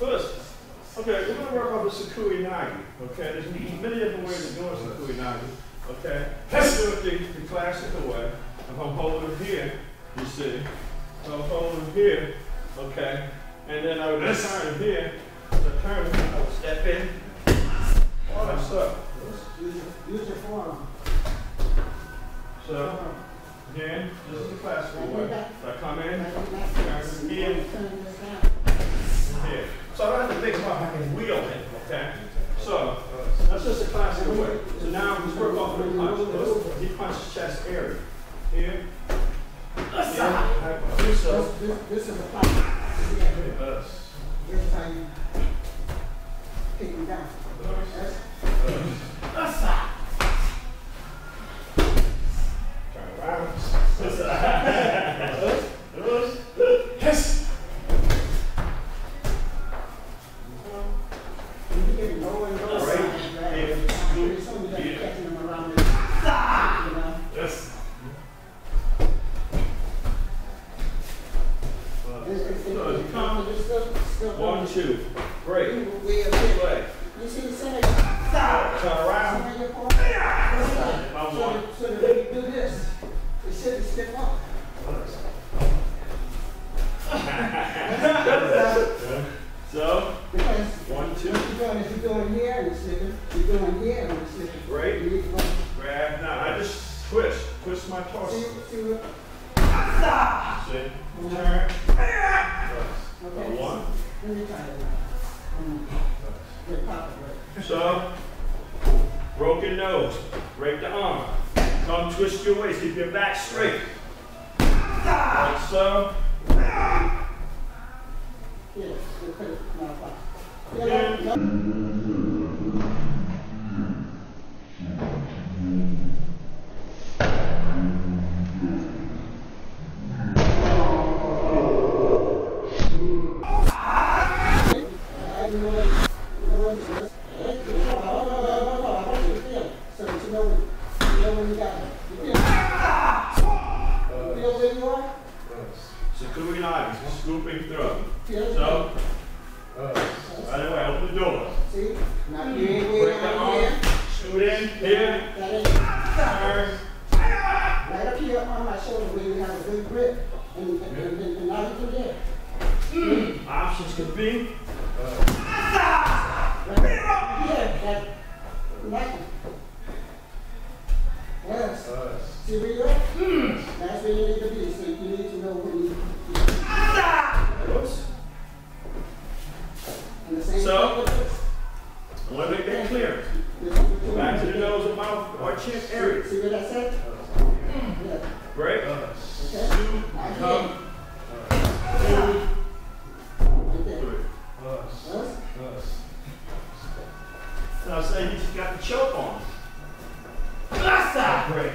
First, okay, we're going to work on the Sukui Nagi. Okay, there's many different ways of doing Sukui Nagi. Okay, let's do it the classical way. If I'm holding here, you see, if I'm holding here, okay, and then I would turn here, I would step in. All that stuff. Use your forearm. So, again, this is the classical way. So I come in, turn here, here. So I don't have to think about how I can wheel it, okay? So, that's just the classical way. So now let's work off the punch. He punches chest area. Here. This is the punch. This time you take him down. One, two, break. You see the center? Stop. Turn around. So the way you do this, it shouldn't step up. So, one, two. You're doing here and slipping. You're doing here and slipping. Great. Grab. Now, I just twist my torso. See? Turn. One. So, broken nose, break the arm. Come twist your waist, keep your back straight. Like so. Sukui Nagi, scooping throw. So, right away, open the door. See? Now break the arm, shoot in, here, turn. Right up here on my shoulder where you have a good grip, and now you can get it. Options could be. See where you are? That's where you need to be, so you need to know when you... So, I want to make that clear. Back to the nose and mouth or chin area. See where that's at? Break. Two, come. Now say you just got the choke on. Break.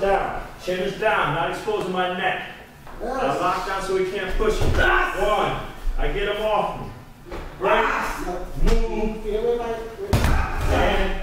Down. Chin is down, not exposing my neck. I lock down so he can't push it. One. I get him off. Break. Move. And